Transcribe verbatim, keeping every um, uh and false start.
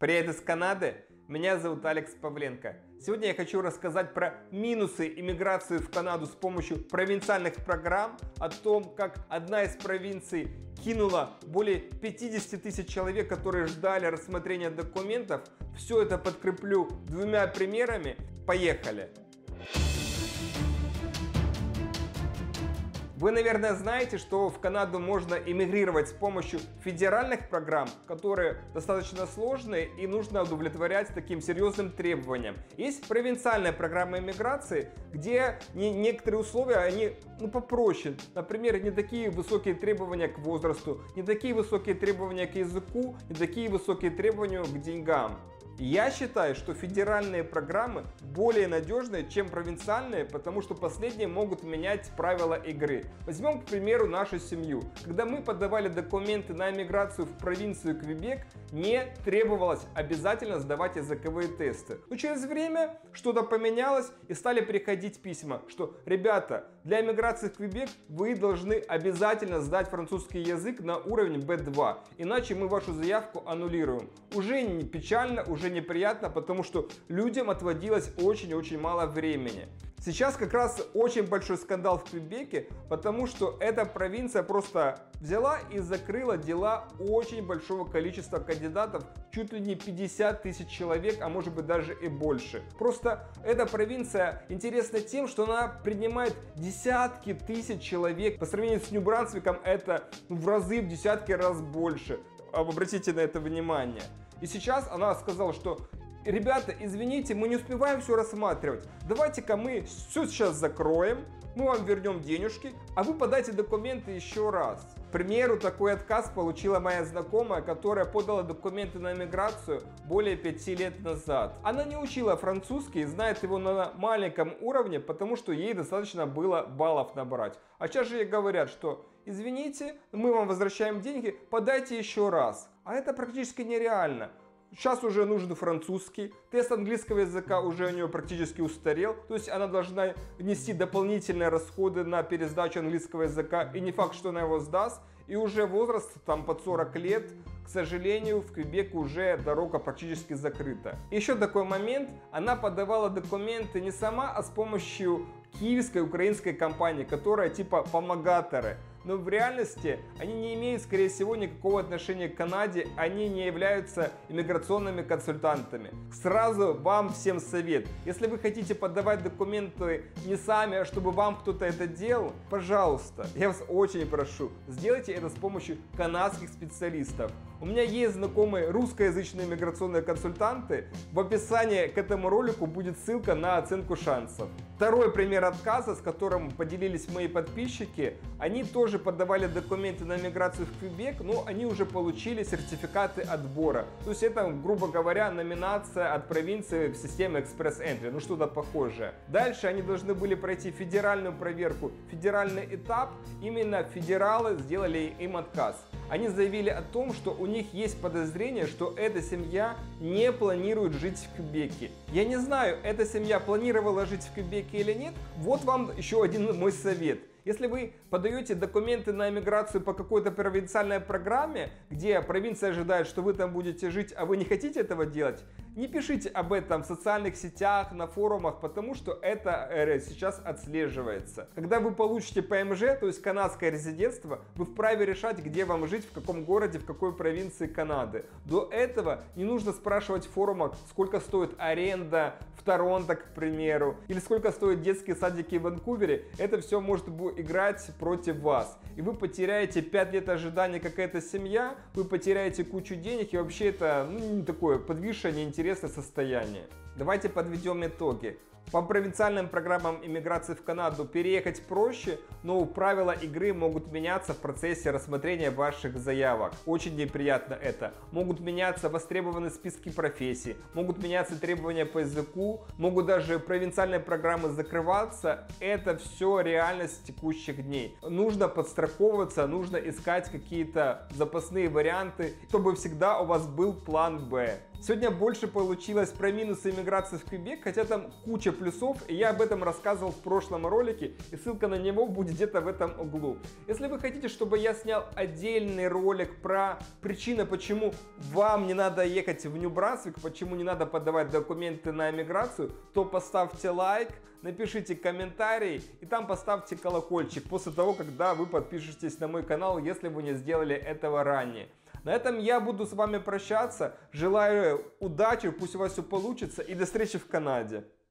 Привет из Канады, меня зовут Алекс Павленко. Сегодня я хочу рассказать про минусы иммиграции в Канаду с помощью провинциальных программ, о том, как одна из провинций кинула более пятидесяти тысяч человек, которые ждали рассмотрения документов. Все это подкреплю двумя примерами. Поехали! Вы, наверное, знаете, что в Канаду можно эмигрировать с помощью федеральных программ, которые достаточно сложные и нужно удовлетворять таким серьезным требованиям. Есть провинциальная программа эмиграции, где некоторые условия, они ну, попроще. Например, не такие высокие требования к возрасту, не такие высокие требования к языку, не такие высокие требования к деньгам. Я считаю, что федеральные программы более надежные, чем провинциальные, потому что последние могут менять правила игры. Возьмем, к примеру, нашу семью. Когда мы подавали документы на эмиграцию в провинцию Квебек, не требовалось обязательно сдавать языковые тесты. Но через время что-то поменялось и стали приходить письма, что, ребята, для эмиграции в Квебек вы должны обязательно сдать французский язык на уровень би два, иначе мы вашу заявку аннулируем. Уже не печально, уже неприятно, потому что людям отводилось очень-очень мало времени. Сейчас как раз очень большой скандал в Квебеке, потому что эта провинция просто взяла и закрыла дела очень большого количества кандидатов, чуть ли не пятьдесят тысяч человек, а может быть даже и больше. Просто эта провинция интересна тем, что она принимает десятки тысяч человек. По сравнению с Нью-Брансвиком это в разы, в десятки раз больше. Обратите на это внимание. И сейчас она сказала, что ребята, извините, мы не успеваем все рассматривать. Давайте-ка мы все сейчас закроем, мы вам вернем денежки, а вы подайте документы еще раз. К примеру, такой отказ получила моя знакомая, которая подала документы на эмиграцию более пяти лет назад. Она не учила французский и знает его на маленьком уровне, потому что ей достаточно было баллов набрать. А сейчас же ей говорят, что извините, мы вам возвращаем деньги, подайте еще раз. А это практически нереально. Сейчас уже нужен французский, тест английского языка уже у нее практически устарел, то есть она должна нести дополнительные расходы на пересдачу английского языка, и не факт, что она его сдаст, и уже возраст там под сорок лет, к сожалению, в Квебек уже дорога практически закрыта. Еще такой момент, она подавала документы не сама, а с помощью киевской, украинской компании, которая типа помогаторы. Но в реальности они не имеют, скорее всего, никакого отношения к Канаде, они не являются иммиграционными консультантами. Сразу вам всем совет. Если вы хотите подавать документы не сами, а чтобы вам кто-то это делал, пожалуйста, я вас очень прошу, сделайте это с помощью канадских специалистов. У меня есть знакомые русскоязычные миграционные консультанты. В описании к этому ролику будет ссылка на оценку шансов. Второй пример отказа, с которым поделились мои подписчики, они тоже подавали документы на миграцию в Квебек, но они уже получили сертификаты отбора. То есть это, грубо говоря, номинация от провинции в системе экспресс-энтри, ну что-то похожее. Дальше они должны были пройти федеральную проверку, федеральный этап, именно федералы сделали им отказ. Они заявили о том, что у них есть подозрение, что эта семья не планирует жить в Квебеке. Я не знаю, эта семья планировала жить в Квебеке или нет, вот вам еще один мой совет. Если вы подаете документы на эмиграцию по какой-то провинциальной программе, где провинция ожидает, что вы там будете жить, а вы не хотите этого делать, не пишите об этом в социальных сетях, на форумах, потому что это сейчас отслеживается. Когда вы получите пэ эм жэ, то есть канадское резидентство, вы вправе решать, где вам жить, в каком городе, в какой провинции Канады. До этого не нужно спрашивать в форумах, сколько стоит аренда в Торонто, к примеру, или сколько стоят детские садики в Ванкувере. Это все может играть против вас. И вы потеряете пять лет ожидания, как эта семья, вы потеряете кучу денег, и вообще это ну, такое подвисшее, неинтересное состояние. Давайте подведем итоги. По провинциальным программам иммиграции в Канаду переехать проще, но правила игры могут меняться в процессе рассмотрения ваших заявок. Очень неприятно это. Могут меняться востребованные списки профессий, могут меняться требования по языку, могут даже провинциальные программы закрываться. Это все реальность текущих дней. Нужно подстраховываться, нужно искать какие-то запасные варианты, чтобы всегда у вас был план бэ. Сегодня больше получилось про минусы иммиграции в Квебек, хотя там куча плюсов, и я об этом рассказывал в прошлом ролике, и ссылка на него будет где-то в этом углу. Если вы хотите, чтобы я снял отдельный ролик про причины, почему вам не надо ехать в Нью-Брансвик, почему не надо подавать документы на иммиграцию, то поставьте лайк, напишите комментарий и там поставьте колокольчик после того, когда вы подпишетесь на мой канал, если вы не сделали этого ранее. На этом я буду с вами прощаться. Желаю удачи, пусть у вас все получится, и до встречи в Канаде.